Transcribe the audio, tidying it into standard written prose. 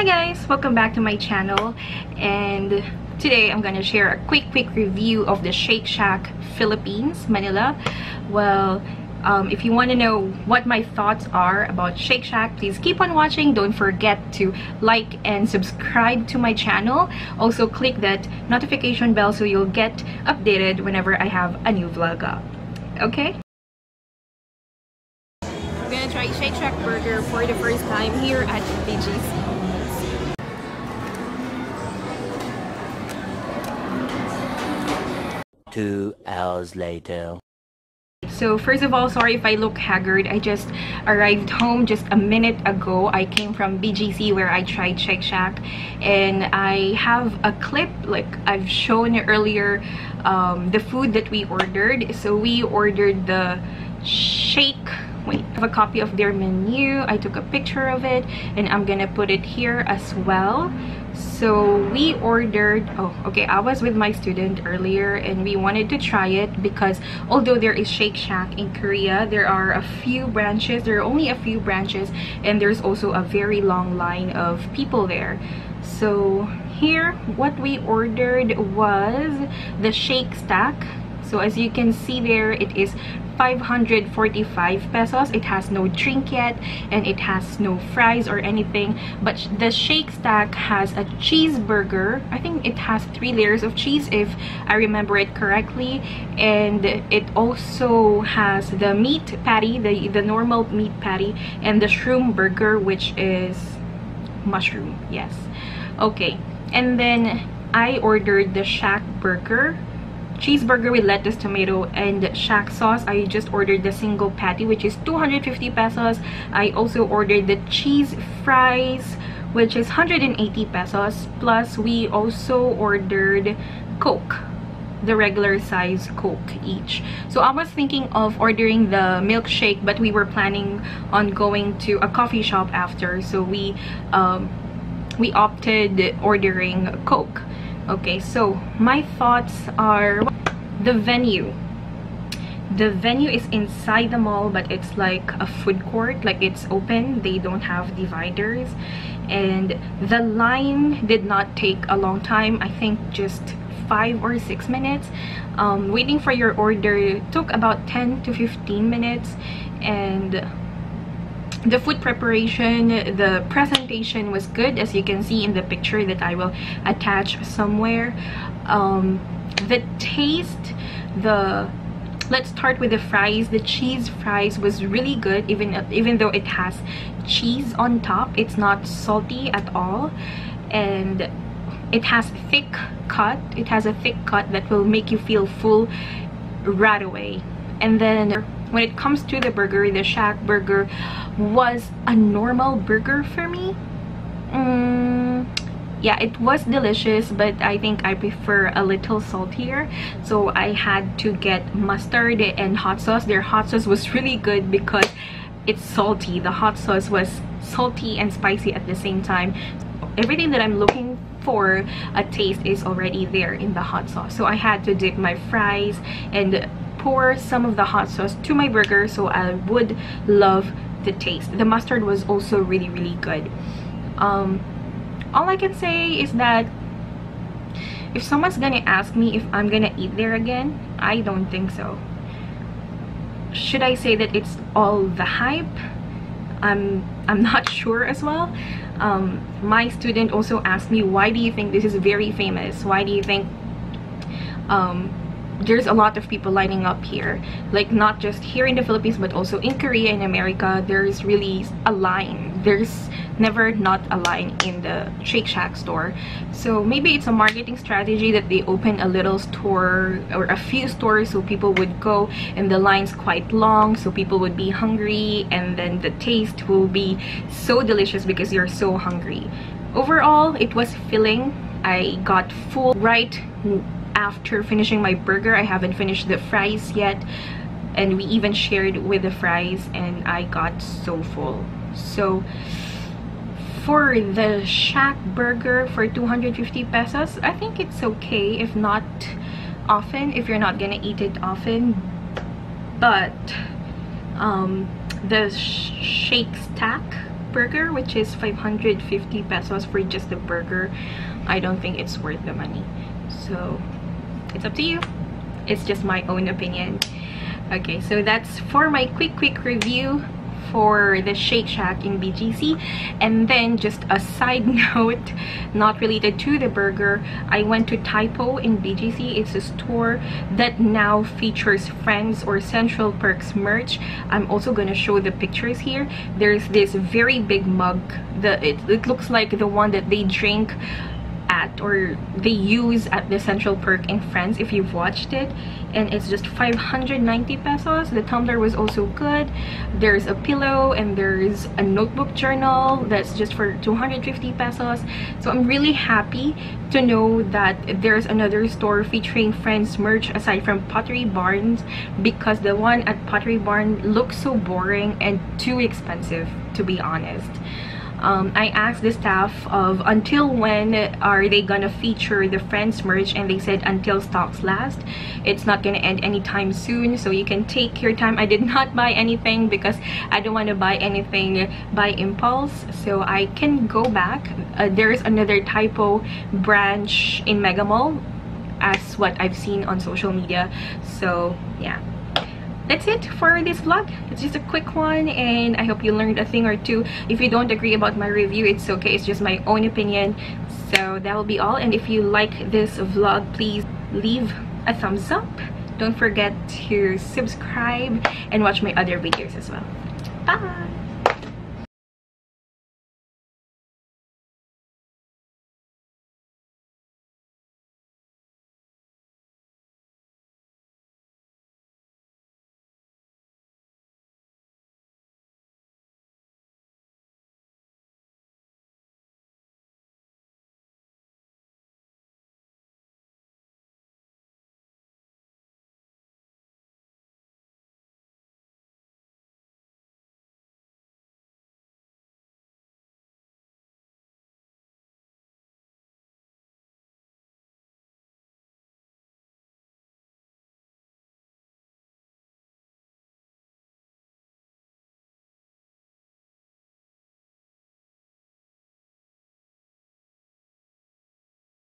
Hi guys, welcome back to my channel, and today I'm gonna share a quick review of the Shake Shack Philippines Manila. Well, if you want to know what my thoughts are about Shake Shack, please keep on watching. Don't forget to like and subscribe to my channel. Also click that notification bell so you'll get updated whenever I have a new vlog up. Okay, I'm gonna try Shake Shack burger for the first time here at BGC. Two hours later. So first of all, sorry if I look haggard. I just arrived home just a minute ago. I came from BGC where I tried Shake Shack, and I have a clip like I've shown earlier, the food that we ordered. So we ordered the shake. Wait, I have a copy of their menu. I took a picture of it and I'm gonna put it here as well. So we ordered, I was with my student earlier and we wanted to try it because although there is Shake Shack in Korea, there are a few branches, there are only a few branches, and there's also a very long line of people there. So here, what we ordered was the Shake Stack. So as you can see there, it is 545 pesos. It has no trinket and it has no fries or anything, but the Shake Stack has a cheeseburger. I think it has 3 layers of cheese if I remember it correctly, and it also has the meat patty, the normal meat patty, and the shroom burger, which is mushroom. Yes, okay. And then I ordered the Shack burger, cheeseburger with lettuce, tomato, and shack sauce. I just ordered the single patty, which is 250 pesos. I also ordered the cheese fries, which is 180 pesos. Plus, we also ordered Coke, the regular size Coke each. So I was thinking of ordering the milkshake, but we were planning on going to a coffee shop after, so we opted ordering Coke. Okay, so my thoughts are the venue. The venue is inside the mall, but it's like a food court, like it's open, they don't have dividers, and the line did not take a long time. I think just 5 or 6 minutes. Waiting for your order took about 10 to 15 minutes, and the food preparation, the presentation was good, as you can see in the picture that I will attach somewhere. The taste, let's start with the fries. The cheese fries was really good, even though it has cheese on top. It's not salty at all, and it has thick cut. It has a thick cut that will make you feel full right away. And then when it comes to the burger, the Shack burger was a normal burger for me. Yeah, it was delicious, but I think I prefer a little saltier. So I had to get mustard and hot sauce. Their hot sauce was really good because it's salty. The hot sauce was salty and spicy at the same time. Everything that I'm looking for a taste is already there in the hot sauce. So I had to dip my fries and pour some of the hot sauce to my burger, so I would love the taste. The mustard was also really good. All I can say is that if someone's gonna ask me if I'm gonna eat there again, I don't think so. Should I say that it's all the hype? I'm not sure as well. My student also asked me, why do you think this is very famous? Why do you think there's a lot of people lining up here, like not just here in the Philippines but also in Korea and America? There's really a line. There's never not a line in the Shake Shack store. So maybe it's a marketing strategy that they open a little store or a few stores so people would go, and the line's quite long, so people would be hungry, and then the taste will be so delicious because you're so hungry. Overall, it was filling. I got full right after finishing my burger. I haven't finished the fries yet, and we even shared with the fries, and I got so full. So for the Shack burger for 250 pesos, I think it's okay, if not often, if you're not gonna eat it often. But the Shake Stack, burger, which is 550 pesos for just the burger. I don't think it's worth the money. So it's up to you. It's just my own opinion. Okay, so that's for my quick review for the Shake Shack in BGC. And then just a side note, not related to the burger, I went to Typo in BGC. It's a store that now features Friends or Central Perk's merch. I'm also going to show the pictures here. There's this very big mug. It looks like the one that they drink at, or they use at the Central Perk in Friends, if you've watched it, and it's just 590 pesos. The tumbler was also good. There's a pillow and there's a notebook journal that's just for 250 pesos. So I'm really happy to know that there's another store featuring Friends merch aside from Pottery Barns, because the one at Pottery Barn looks so boring and too expensive, to be honest. I asked the staff of until when are they gonna feature the Friends merch, and they said until stocks last. It's not gonna end anytime soon, so you can take your time. I did not buy anything because I don't want to buy anything by impulse, so I can go back. There is another Typo branch in Megamall, as what I've seen on social media. So yeah, that's it for this vlog. It's just a quick one, and I hope you learned a thing or two. If you don't agree about my review, it's okay. It's just my own opinion. So that will be all. And if you like this vlog, please leave a thumbs up. Don't forget to subscribe and watch my other videos as well. Bye!